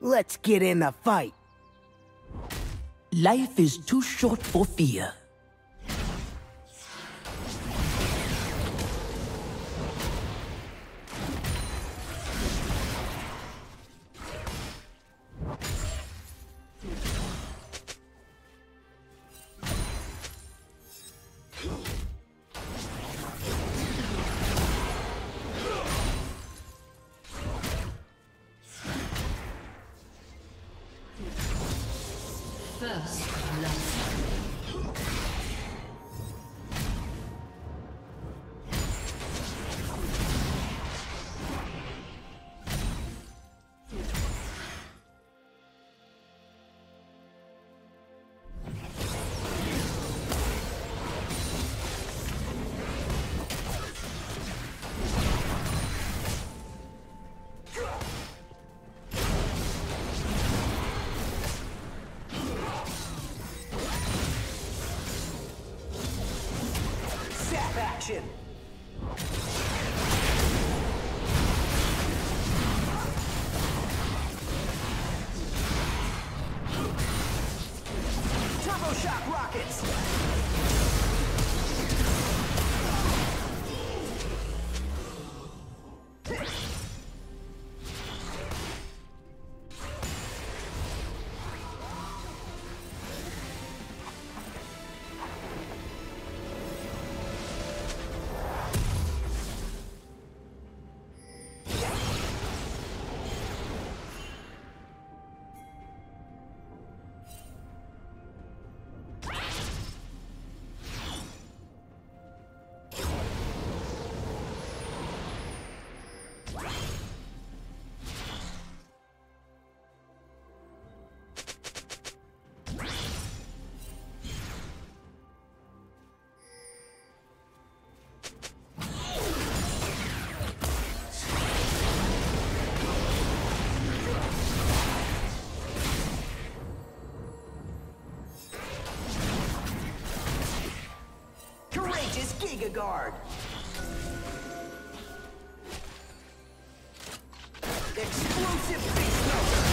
Let's get in the fight. Life is too short for fear. First love. Action! Turbo shock rockets! Giga Guard. Explosive face melter.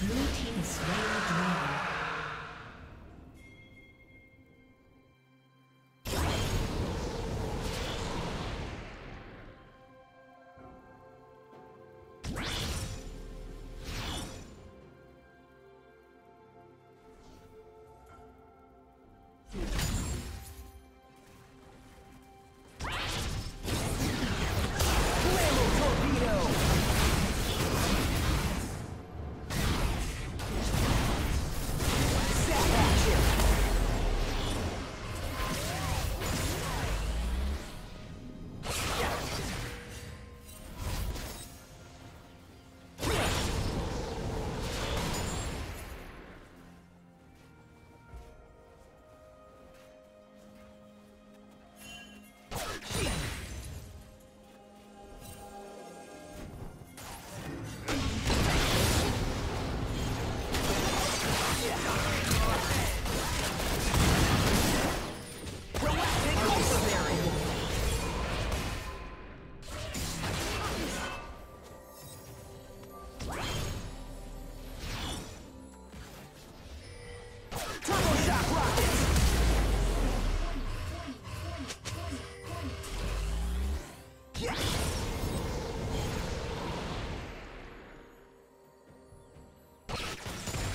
Blue team is slain the dragon.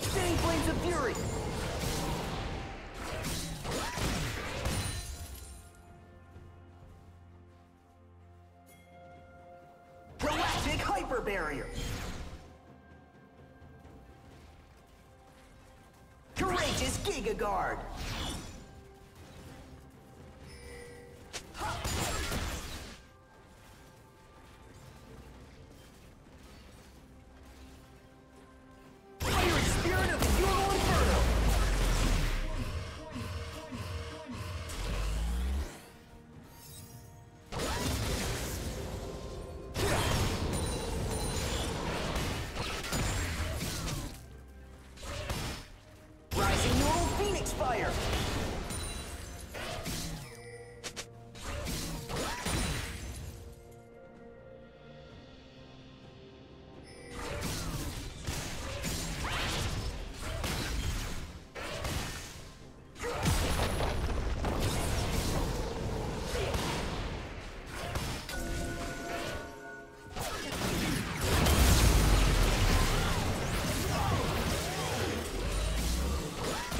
Same flames of fury! Galactic hyper barrier! Courageous Giga Guard! Fire!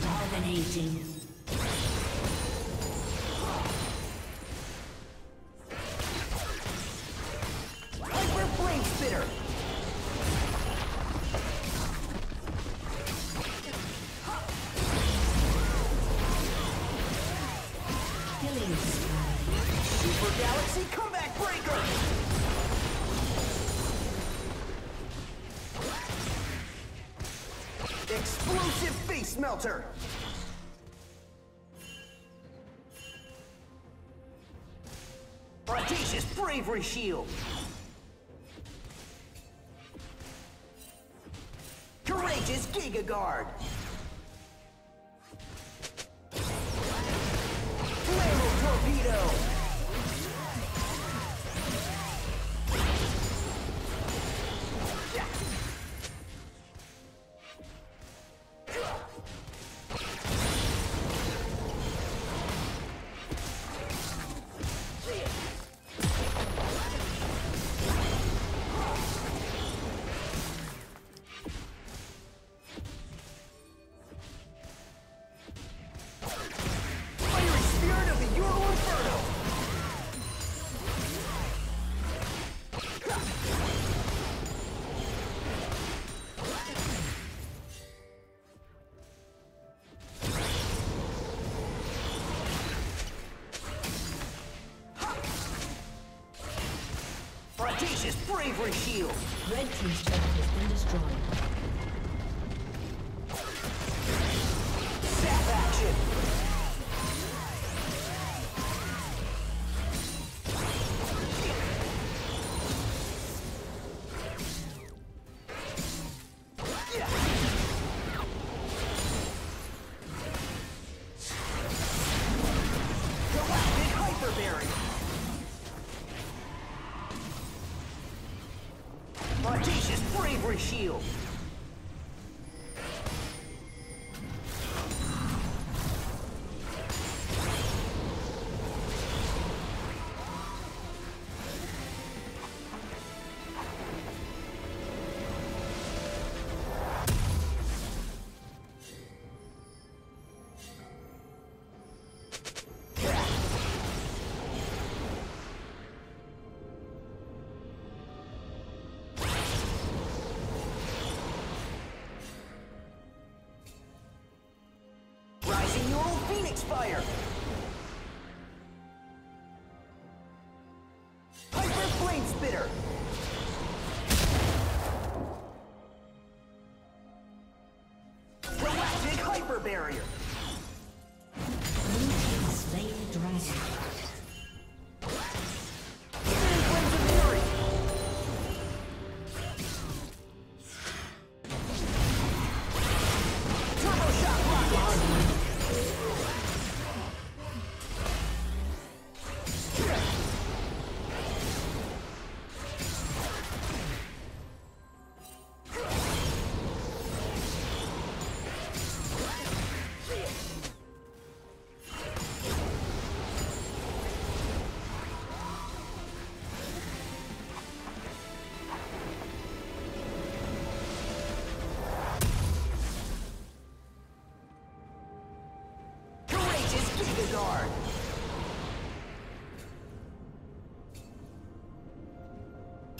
Dominating. Hyper Flame Spitter. Killing spree. Super Galaxy Comeback Breaker. Explosive face melter! Audacious bravery shield! Courageous Giga Guard! Flammable torpedo! Audacious bravery shield! Red team's turret has been destroyed. Zap action! you. Fire! Hyper Flame Spitter! Galactic Hyper Barrier! Blue Team Slain Dragon.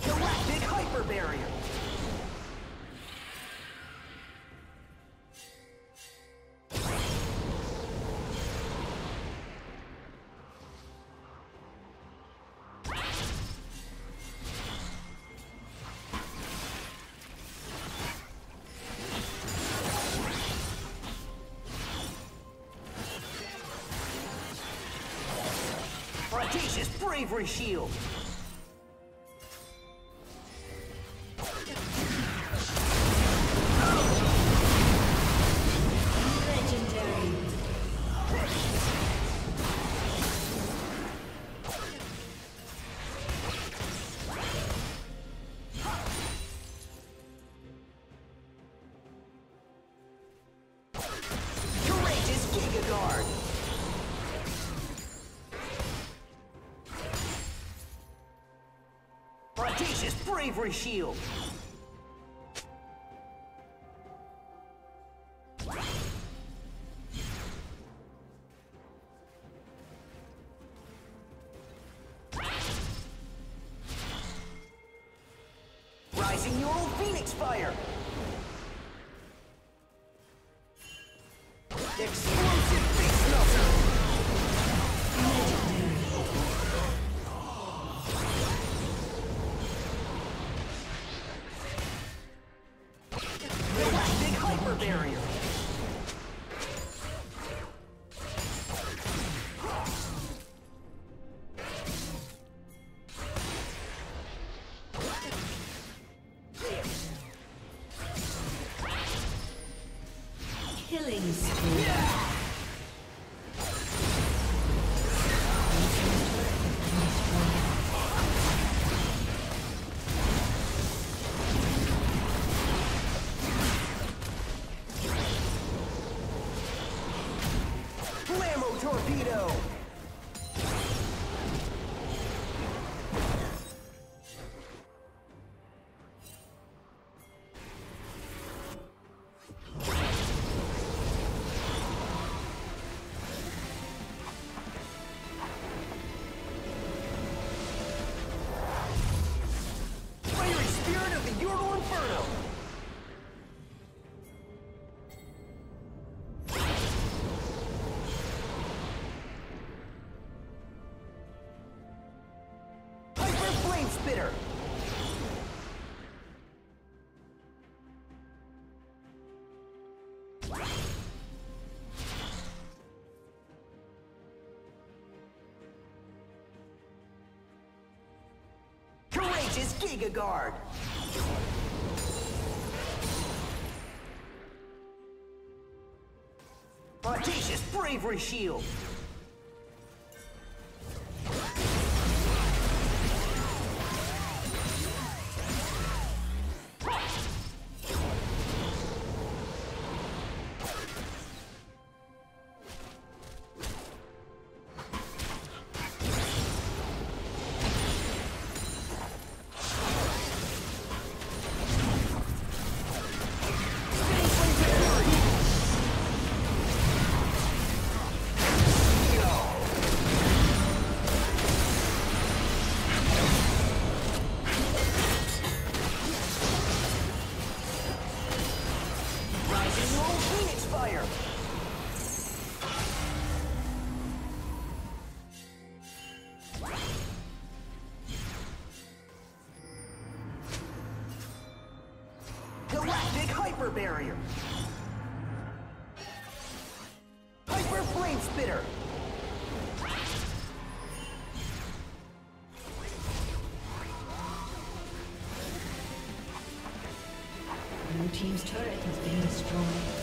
Galactic Hyper Barrier. Audacious Bravery Shield! Audacious Bravery Shield! Rising Neural Phoenix Fire! Explosive Face Melter! Barrier. Killing spree. Yeah! Torpedo! Fiery Spirit of the Ural Inferno! Spitter. Courageous Giga Guard. Audacious Bravery Shield. spitter. Blue team's turret has been destroyed.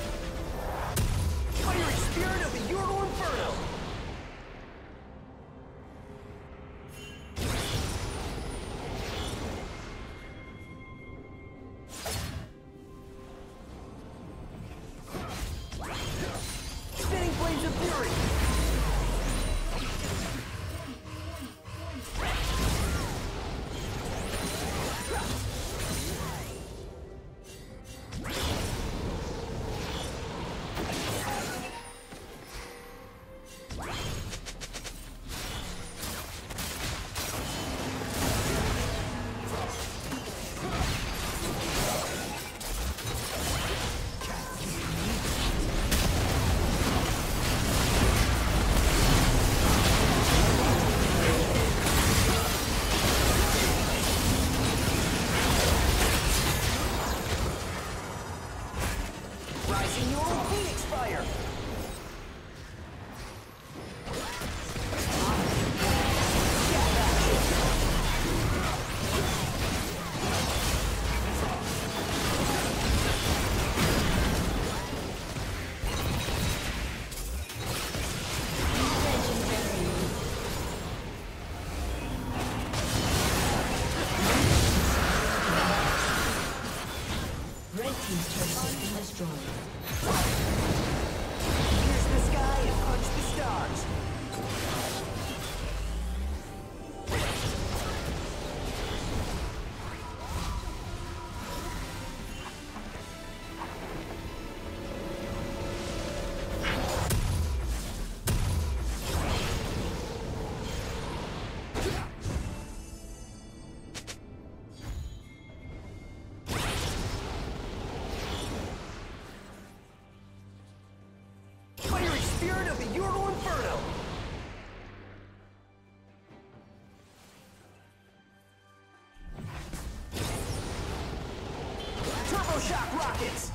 Shock rockets!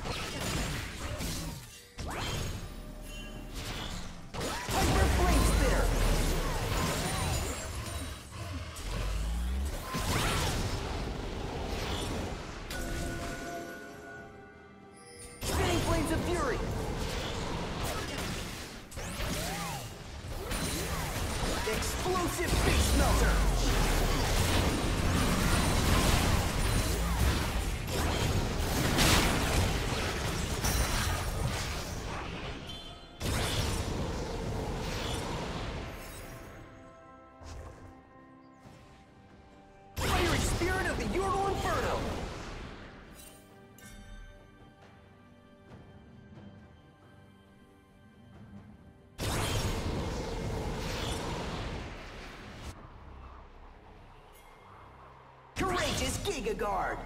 Is Giga Guard.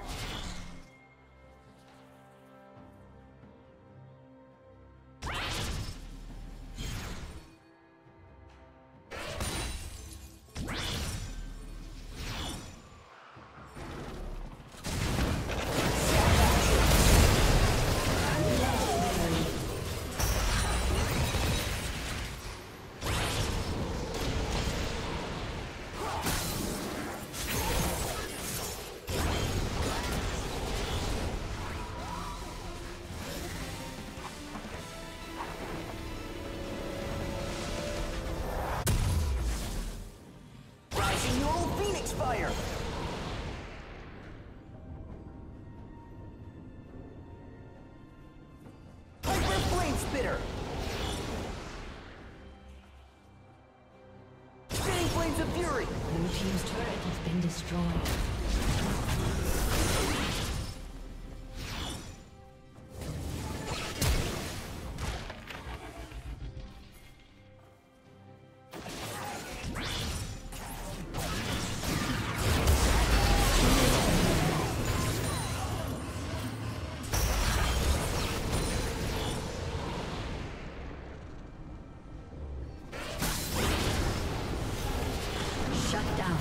Shut down.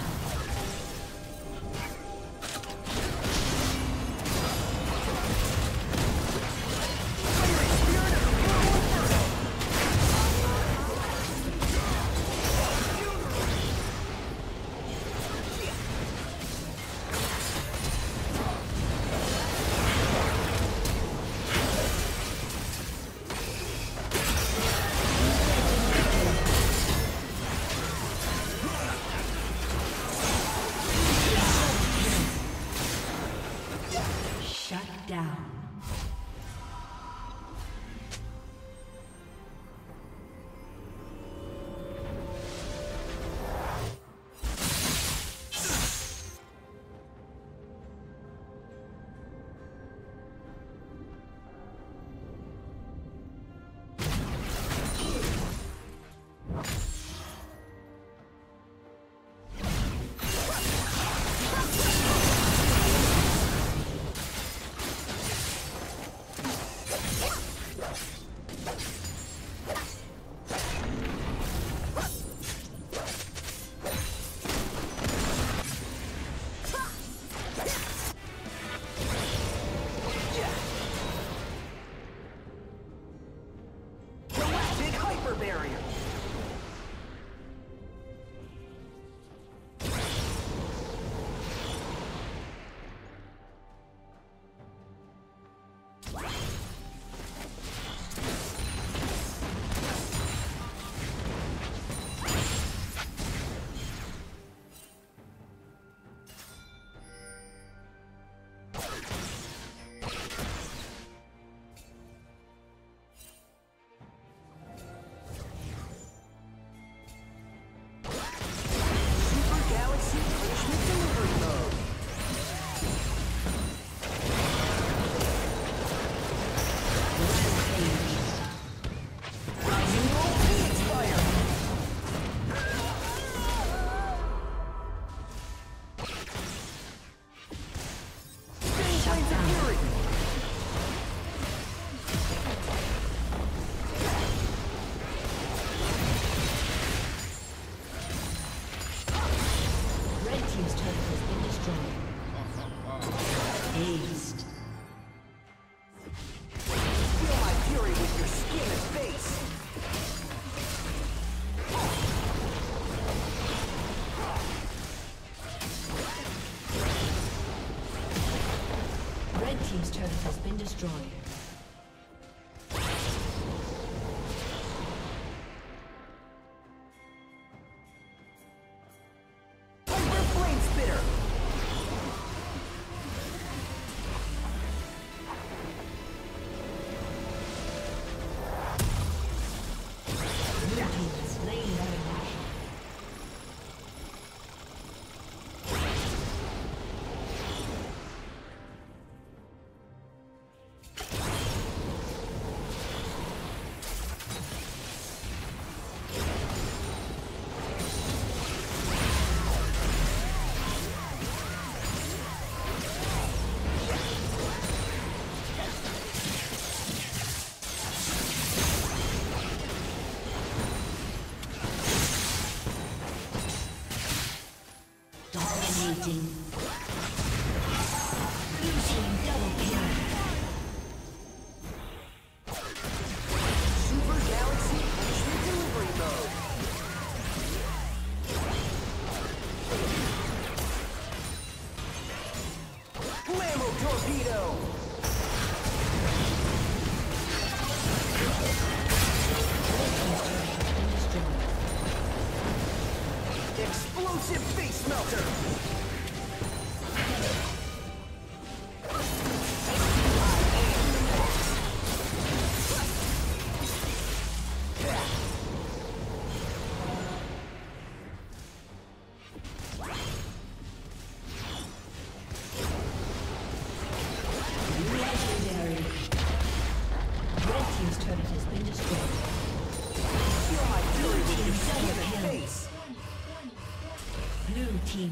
destroyed.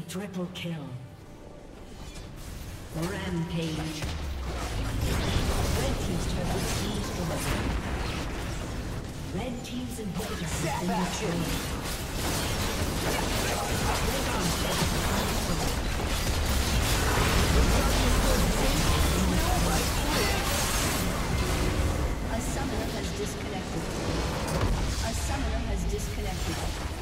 Triple kill. Rampage. Red team's turret has been destroyed. Red team's inhibitor has been destroyed. A summoner has disconnected.